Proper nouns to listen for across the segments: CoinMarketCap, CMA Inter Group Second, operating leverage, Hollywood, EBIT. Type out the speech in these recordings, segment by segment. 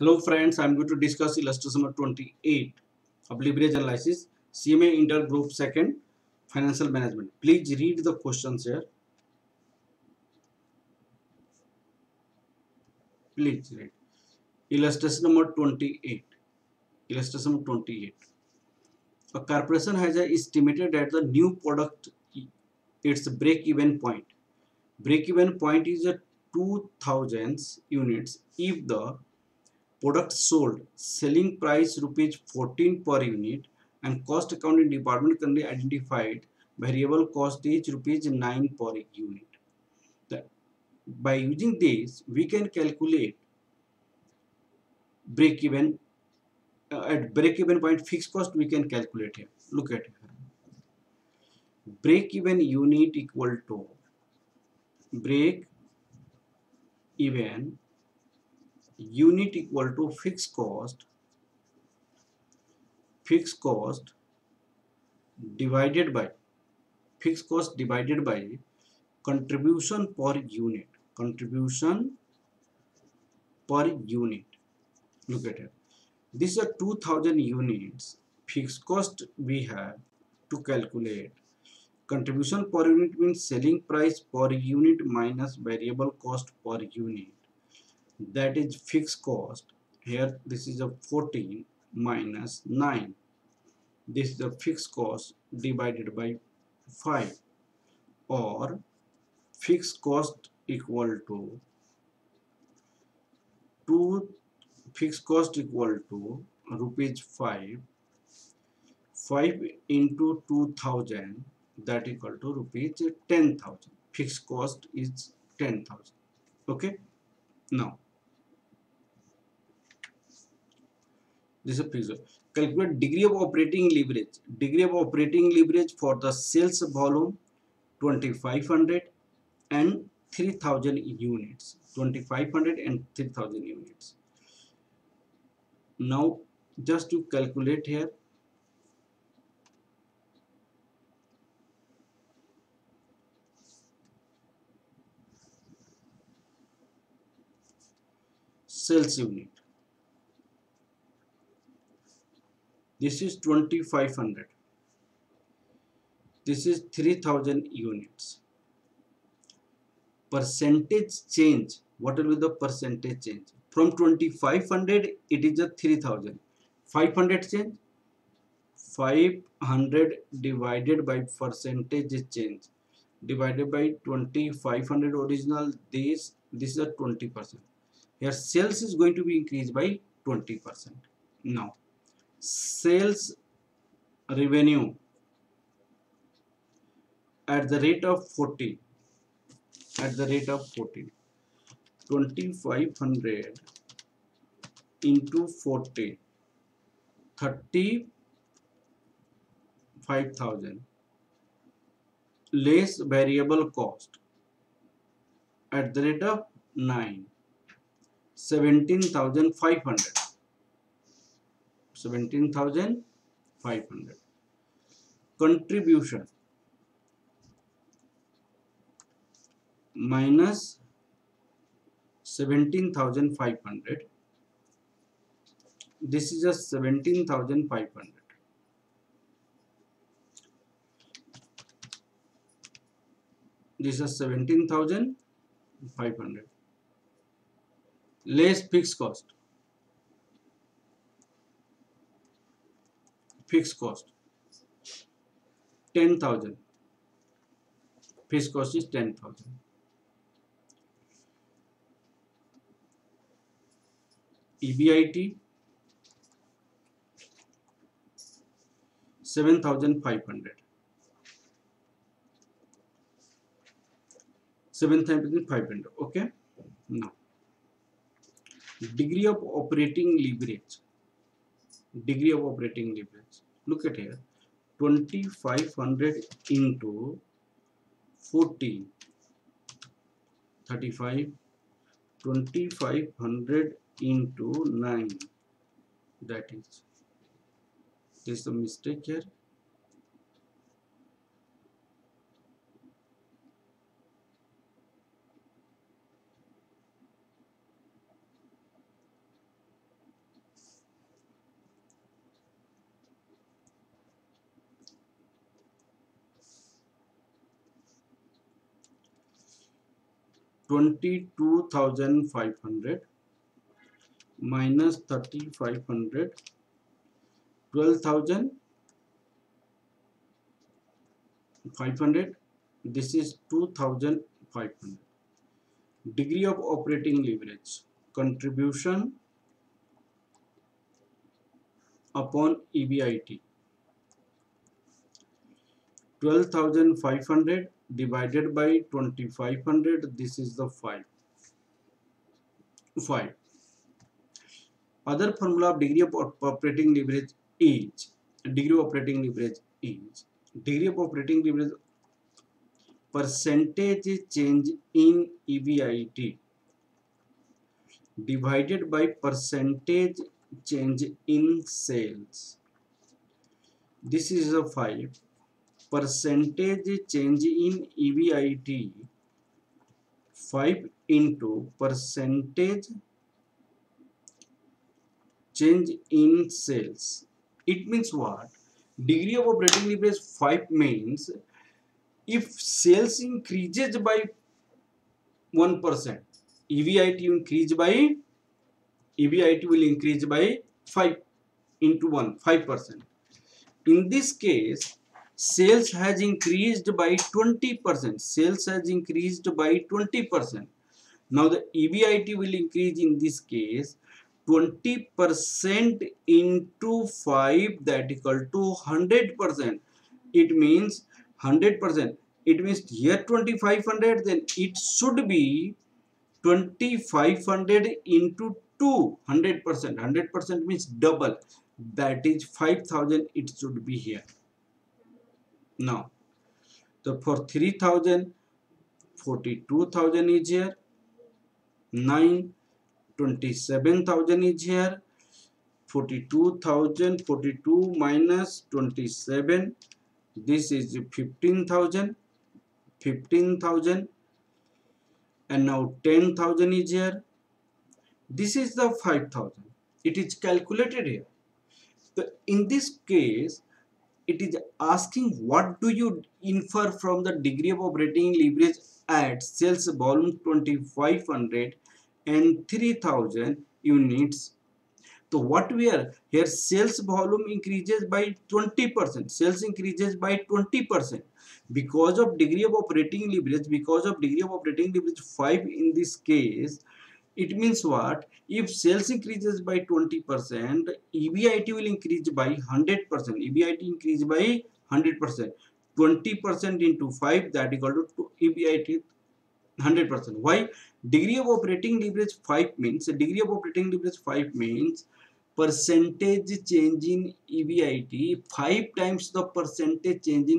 Hello friends, I am going to discuss illustration number 28 of leverage analysis, CMA Inter Group Second, financial management. Please read the questions here. Please read. Illustration number 28. Illustration number 28. A corporation has estimated at the new product its break-even point. Break-even point is 2,000 units if the product sold selling price ₹14 per unit and cost accounting department currently identified variable cost is ₹9 per unit. By using this, we can calculate break-even at break-even point fixed cost. We can calculate here. Look at here. Break-even unit equal to break-even unit equal to fixed cost divided by contribution per unit, Look at it. These are 2,000 units fixed cost we have to calculate. Contribution per unit means selling price per unit minus variable cost per unit. That is fixed cost. Here this is a 14 minus 9. This is the fixed cost divided by 5, or fixed cost equal to ₹5. 5 into 2,000, that equal to ₹10,000. Fixed cost is 10,000. Okay. Now this is a figure. Calculate degree of operating leverage. Degree of operating leverage for the sales volume 2,500 and 3,000 units. 2,500 and 3,000 units. Now just to calculate here. Sales unit. This is 2,500. This is 3,000 units. Percentage change. What will be the percentage change? From 2,500, it is a 3,000. 500 change. 500 divided by percentage change. Divided by 2,500 original. This is a 20%. Here sales is going to be increased by 20%. Now, sales revenue at the rate of 40, 2,500 into 40, 35,000, less variable cost at the rate of 9, 17,500. 17,500. Contribution minus 17,500. This is just 17,500. This is 17,500. Less fixed cost. Fixed cost 10,000. Fixed cost is 10,000. EBIT 7,500. 7,500. Okay. Now degree of operating leverage. Degree of operating leverage. Look at here. 2,500 into 40, 35, 2,500 into 9. That is. There is a mistake here. 22,500 minus 3,500, 12,500. This is 2,500. Degree of operating leverage, contribution upon EBIT, 12,500 divided by 2,500. This is the 5. Other formula of degree of operating leverage is degree of operating leverage percentage change in EBIT divided by percentage change in sales. This is a 5. Percentage change in EBIT 5 into percentage change in sales. It means what? Degree of operating leverage 5 means if sales increases by 1%, EBIT will increase by 5 into 1, 5%. In this case, sales has increased by 20%. Now the EBIT will increase in this case 20% into 5, that equal to 100%. It means 100%. It means here 2,500, then it should be 2,500 into 2, 100%. 100% means double. That is 5,000. It should be here. Now, so for 3,000, 42,000 is here. 9, 27,000 is here. 42,000, 42 minus 27. This is 15,000. 15,000. And now 10,000 is here. This is the 5,000. It is calculated here. So in this case, it is asking what do you infer from the degree of operating leverage at sales volume 2,500 and 3,000 units. So what we are here, sales volume increases by 20%. Because of degree of operating leverage, 5 in this case, it means what? If sales increases by 20%, EBIT will increase by 100%. 20% into 5, that equal to EBIT 100%. Why? Degree of operating leverage 5 means, percentage change in EBIT 5 times the percentage change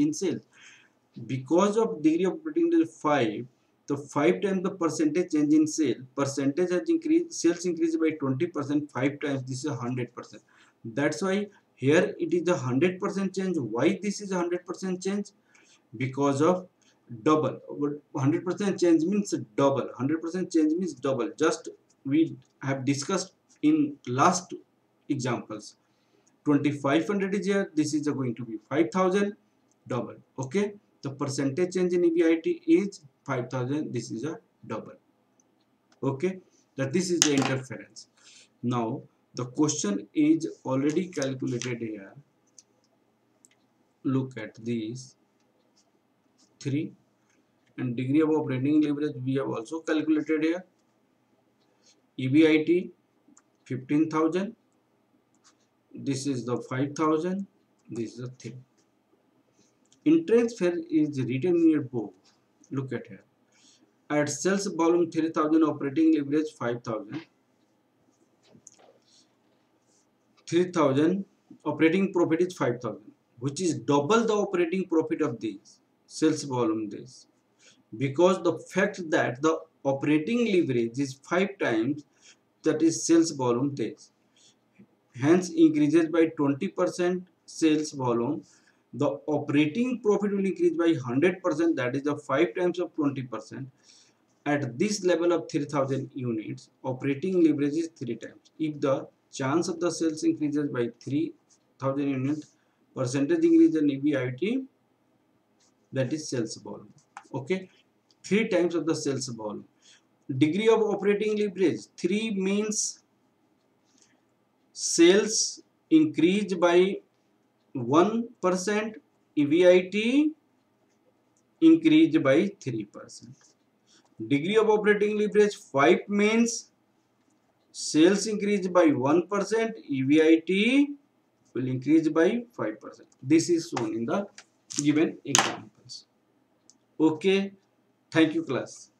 in sales. Because of degree of operating leverage 5, so 5 times the percentage change in sales, percentage has increased, sales increased by 20%, 5 times this is 100%. That's why here it is a 100% change. Why this is a 100% change? Because of double. 100% change means double. Just we have discussed in last examples. 2,500 is here. This is going to be 5,000 double. Okay. The percentage change in EBIT is 5,000. This is a double. Okay. That this is the interference. Now the question is already calculated here. Look at this 3, and degree of operating leverage we have also calculated here. EBIT 15,000. This is the 5,000. This is the 3. Interference is written in your book. Look at here. At sales volume 3,000, operating leverage 5,000. 3,000, operating profit is 5,000, which is double the operating profit of these sales volume. This because the fact that the operating leverage is 5 times that is sales volume this, hence increases by 20% sales volume. The operating profit will increase by 100%, that is the 5 times of 20%. At this level of 3,000 units, operating leverage is 3 times. If the chance of the sales increases by 3,000 units, percentage increase in EBIT, that is sales volume. Okay. 3 times of the sales volume. Degree of operating leverage 3 means sales increase by 1%, EBIT increase by 3%. Degree of operating leverage 5 means sales increase by 1%, EBIT will increase by 5%. This is shown in the given examples. Okay, thank you class.